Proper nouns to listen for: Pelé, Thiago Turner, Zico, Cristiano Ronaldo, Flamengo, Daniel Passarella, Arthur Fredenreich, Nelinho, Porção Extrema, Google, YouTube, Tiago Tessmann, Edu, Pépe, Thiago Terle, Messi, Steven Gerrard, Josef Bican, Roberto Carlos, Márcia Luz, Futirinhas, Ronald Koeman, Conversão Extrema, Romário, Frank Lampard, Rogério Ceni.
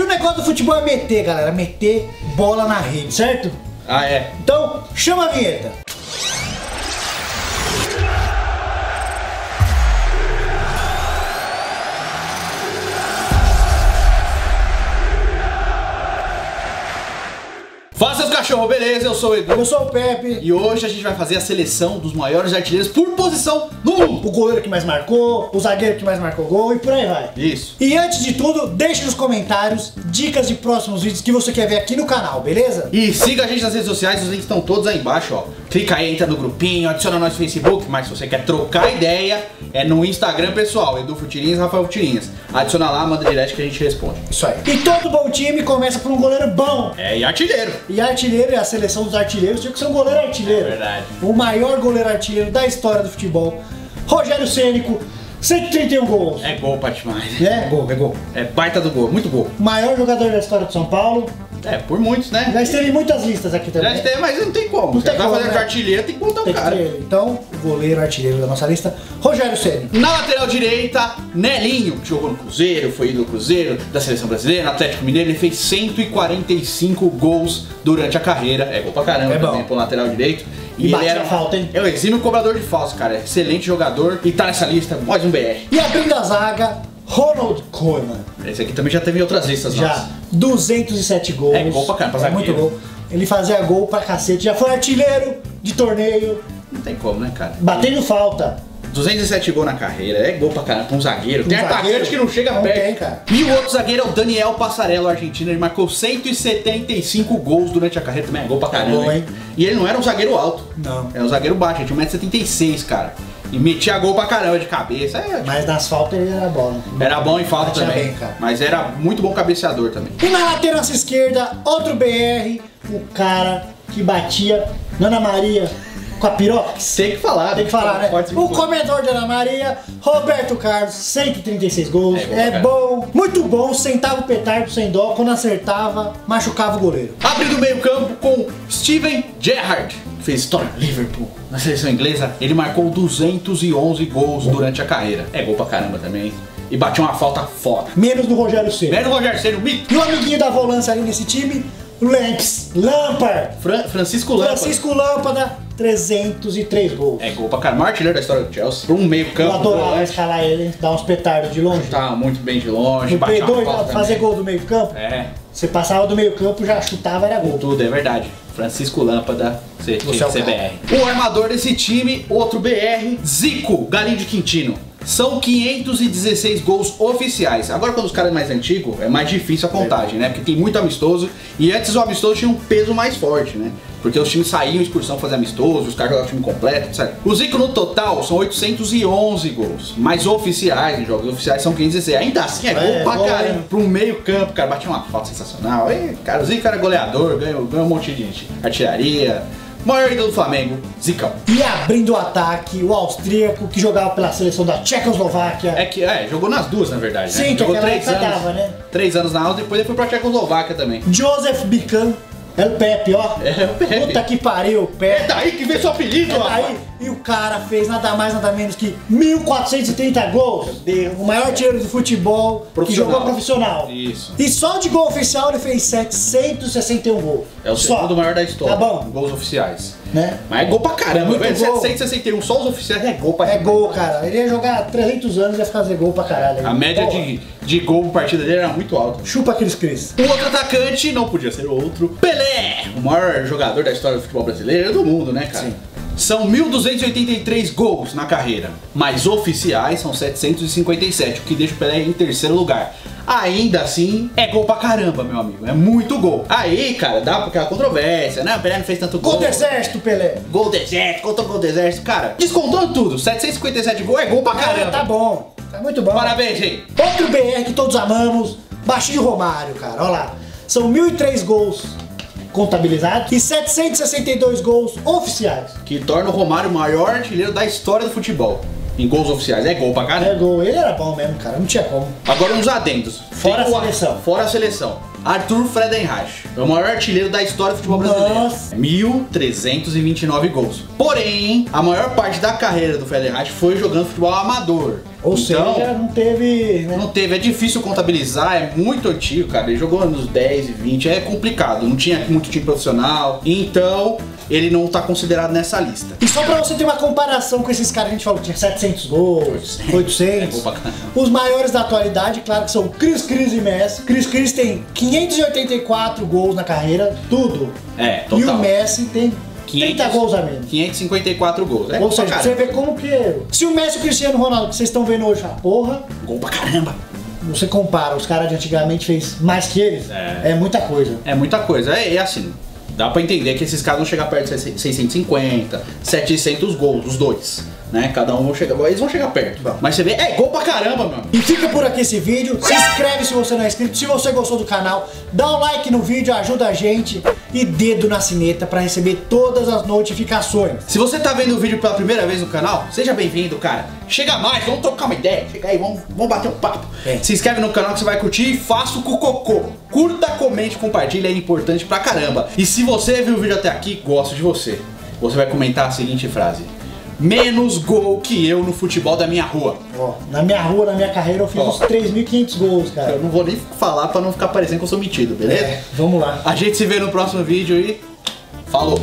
E o negócio do futebol é meter, galera. Meter bola na rede, certo? Ah, é. Então, chama a vinheta. Fala, seus cachorros, beleza? Eu sou o Edu. Eu sou o Pépe. E hoje a gente vai fazer a seleção dos maiores artilheiros por posição no mundo. O goleiro que mais marcou, o zagueiro que mais marcou gol e por aí vai. Isso. E antes de tudo, deixe nos comentários dicas de próximos vídeos que você quer ver aqui no canal, beleza? E siga a gente nas redes sociais, os links estão todos aí embaixo, ó. Clica aí, entra no grupinho, adiciona nós no Facebook, mas se você quer trocar ideia, é no Instagram pessoal, Edu Futirinhas, Rafael Futirinhas. Adiciona lá, manda direto que a gente responde. Isso aí. E todo bom time começa por um goleiro bom. É, e artilheiro. E artilheiro é a seleção dos artilheiros, tinha que ser um goleiro artilheiro. É verdade. O maior goleiro artilheiro da história do futebol. Rogério Ceni, 131 gols. É gol, pra demais. É gol, é gol. É baita do gol, muito gol. Maior jogador da história de São Paulo. É, por muitos, né? Já esteve em muitas listas aqui também. Já esteve, mas não tem como. Não tem como, fazer artilheiro, tem que contar o cara. Então, o goleiro artilheiro da nossa lista, Rogério Ceni. Na lateral direita, Nelinho, que jogou no Cruzeiro, foi ídolo do Cruzeiro, da Seleção Brasileira, no Atlético Mineiro. Ele fez 145 gols durante a carreira. É gol pra caramba também pro lateral direito. E ele era falta, hein? É o exímio cobrador de falso, cara. Excelente jogador e tá nessa lista, mais um BR. E abrindo a zaga, Ronald Koeman. Esse aqui também já teve em outras listas, já. Nossa. 207 gols. É gol pra caramba, é muito gol. Ele fazia gol pra cacete, já foi artilheiro de torneio. Não tem como, né, cara? Batendo falta. 207 gols na carreira, é gol pra caramba, pra um zagueiro. Tem atacante que não chega perto. Tem, cara. E o outro zagueiro é o Daniel Passarella, argentino. Ele marcou 175 gols durante a carreira também, é gol pra caramba. Bom, hein? E ele não era um zagueiro alto. Não. Era um zagueiro baixo, ele tinha 1,76 m, cara. E metia gol pra caramba de cabeça. É, tipo... Mas nas faltas ele era bom. Era bom em falta também. Bem, cara. Mas era muito bom cabeceador também. E na lateral esquerda, outro BR, o cara que batia na Ana Maria com a piroca. Tem que falar. Tem que falar, né? O comedor de Ana Maria, Roberto Carlos, 136 gols. É bom. Muito bom, sentava o petardo sem dó. Quando acertava, machucava o goleiro. Abrindo o meio-campo com Steven Gerrard. Fez história no Liverpool. Na seleção inglesa, ele marcou 211 gols durante a carreira. É gol pra caramba também. E bateu uma falta foda. Menos do Rogério Ceni. Menos do Rogério Ceni, mito. E o amiguinho da volância ali nesse time, Lampard. Francisco Lampard, 303 gols. É gol pra caramba. Artilheiro da história do Chelsea. Por um meio campo. Eu adorava escalar ele, dar uns petardos de longe. Tá muito bem de longe. Bateu uma falta, fazer gol do meio campo. É. Você passava do meio campo, já chutava, era gol. Tudo, é verdade. Francisco Lampard, CBR. O armador desse time, outro BR, Zico, Galinho de Quintino. São 516 gols oficiais. Agora, quando os caras é mais antigo, é mais difícil a contagem, né? Porque tem muito amistoso. E antes o amistoso tinha um peso mais forte, né? Porque os times saíam, excursão fazer amistoso, os caras jogavam o time completo, etc. O Zico no total são 811 gols. Mas oficiais, em jogos oficiais, são 516. Ainda assim é gol pra caramba. Pro meio campo, cara, batia uma falta sensacional. E, cara, o Zico era goleador, ganhou um monte de gente. Artilharia. Maior ídolo do Flamengo, Zicão. E abrindo o ataque, o austríaco que jogava pela seleção da Tchecoslováquia. Jogou nas duas, na verdade, né? Sim, jogou que 3 anos, né? 3 anos na Áustria, depois ele foi pra Tchecoslováquia também. Josef Bican, é o Pepe, ó. É o Pepe. Puta que pariu, Pepe. É daí que veio seu apelido, ó. É daí. E o cara fez nada mais, nada menos que 1.430 gols. Meu Deus. O maior artilheiro do futebol que jogou profissional. Isso. E só de gol oficial ele fez 761 gols. É o segundo maior da história. Tá bom. Gols oficiais. Né? Mas é gol pra caramba, velho. 761, só os oficiais é gol pra caramba. É gol, cara. Ele ia jogar 300 anos e ia fazer gol pra caralho. Aí. A média de gol por partida dele era muito alta. Chupa aqueles Cris. O outro atacante, não podia ser outro, Pelé. O maior jogador da história do futebol brasileiro e do mundo, né, cara? Sim. São 1.283 gols na carreira, mas oficiais são 757, o que deixa o Pelé em terceiro lugar. Ainda assim, é gol pra caramba, meu amigo. É muito gol. Aí, cara, dá aquela controvérsia, né? O Pelé não fez tanto gol. Gol do exército, Pelé. Gol do exército, contou gol do exército. Cara, descontando tudo, 757 gols é gol pra caramba. Tá bom, tá muito bom. Parabéns, gente. Outro BR que todos amamos, baixinho Romário, cara. Olha lá, são 1.003 gols contabilizados e 762 gols oficiais. Que torna o Romário o maior artilheiro da história do futebol. Em gols oficiais, é gol pra caramba. É gol, ele era bom mesmo, cara, não tinha como. Agora uns adendos. Fora a seleção. Arthur Fredenreich é o maior artilheiro da história do futebol brasileiro. Nossa. 1.329 gols. Porém, a maior parte da carreira do Fredenreich foi jogando futebol amador. Ou então, seja, não teve... Né? Não teve, é difícil contabilizar, é muito antigo, cara. Ele jogou anos 10 e 20, é complicado, não tinha muito time profissional. Então, ele não tá considerado nessa lista. E só pra você ter uma comparação com esses caras que a gente falou que tinha 700 gols, 800. Os maiores da atualidade, claro que são Cris e Messi. Cris tem 584 gols na carreira, tudo. É, total. E o Messi tem... 30 gols a menos. 554 gols. É. Ou seja, você vê como que... Se o Messi e o Cristiano Ronaldo, que vocês estão vendo hoje, a porra... Gol pra caramba. Você compara, os caras de antigamente fez mais que eles. É muita coisa. É muita coisa. É assim, dá pra entender que esses caras vão chegar perto de 650, 700 gols, os dois. Né? Cada um vão chegar, eles vão chegar perto. Não. Mas você vê, é gol pra caramba, mano. E fica por aqui esse vídeo. Se inscreve se você não é inscrito. Se você gostou do canal, dá um like no vídeo, ajuda a gente. E dedo na sineta pra receber todas as notificações. Se você tá vendo o vídeo pela primeira vez no canal, seja bem-vindo, cara. Chega mais, vamos trocar uma ideia. Chega aí, vamos bater um papo. É. Se inscreve no canal que você vai curtir e faça o cocô. Curta, comente, compartilha, é importante pra caramba. E se você viu o vídeo até aqui, gosto de você. Você vai comentar a seguinte frase. Menos gol que eu no futebol da minha rua. Ó, na minha rua, na minha carreira, eu fiz uns 3.500 gols, cara. Eu não vou nem falar pra não ficar parecendo que eu sou metido, beleza? É, vamos lá. A gente se vê no próximo vídeo e... Falou!